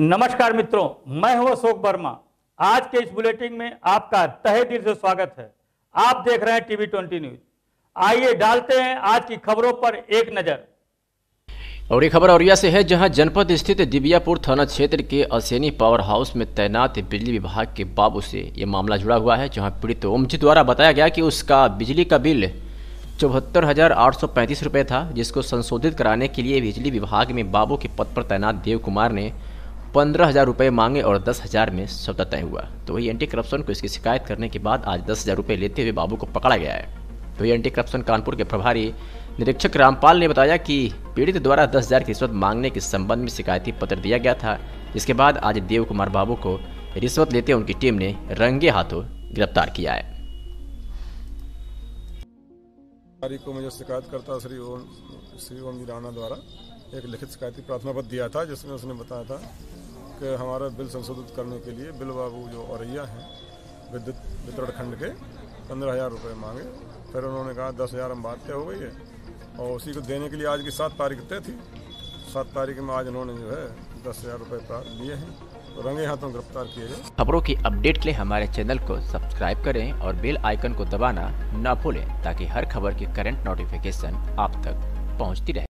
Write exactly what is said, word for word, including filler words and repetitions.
नमस्कार मित्रों, मैं हूं अशोक वर्मा। आज के इस बुलेटिन में आपका तहे दिल से स्वागत है। आप देख रहे हैं टीवी ट्वेंटी न्यूज। आइए डालते हैं आज की खबरों पर एक नजर। और ये खबर औरैया से है, जहां जनपद स्थित दिबियापुर थाना क्षेत्र के असैनी पावर हाउस में तैनात बिजली विभाग के बाबू से ये मामला जुड़ा हुआ है, जहाँ पीड़ित ओमजी द्वारा बताया गया कि उसका बिजली का बिल चौहत्तर हज़ार आठ सौ पैंतीस रुपये था, जिसको संशोधित कराने के लिए बिजली विभाग में बाबू के पद पर तैनात देव कुमार ने पंद्रह हज़ार रुपये मांगे और दस हज़ार में सौदा तय हुआ। तो वही एंटी करप्शन को इसकी शिकायत करने के बाद आज दस हज़ार रुपये लेते हुए बाबू को पकड़ा गया है। तो वही एंटी करप्शन कानपुर के प्रभारी निरीक्षक रामपाल ने बताया कि पीड़ित द्वारा दस हज़ार की रिश्वत मांगने के संबंध में शिकायती पत्र दिया गया था, जिसके बाद आज देव कुमार बाबू को रिश्वत लेते उनकी टीम ने रंगे हाथों गिरफ्तार किया है। तारीख को मुझे शिकायतकर्ता श्री ओम श्री ओम राणा द्वारा एक लिखित शिकायती प्रार्थना पत्र दिया था, जिसमें उसने बताया था कि हमारा बिल संशोधित करने के लिए बिल बाबू जो औरैया हैं विद्युत वितरण खंड के पंद्रह हज़ार रुपये मांगे। फिर उन्होंने कहा दस हज़ार हम बात तय हो गई है, और उसी को देने के लिए आज की सात तारीख तय थी। सात तारीख में आज उन्होंने जो है दस हज़ार रुपये लिए हैं, तो रंगे हाथों गिरफ्तार किए गए। खबरों की अपडेट के लिए हमारे चैनल को सब्सक्राइब करें और बेल आइकन को दबाना ना भूलें, ताकि हर खबर की करंट नोटिफिकेशन आप तक पहुँचती रहे।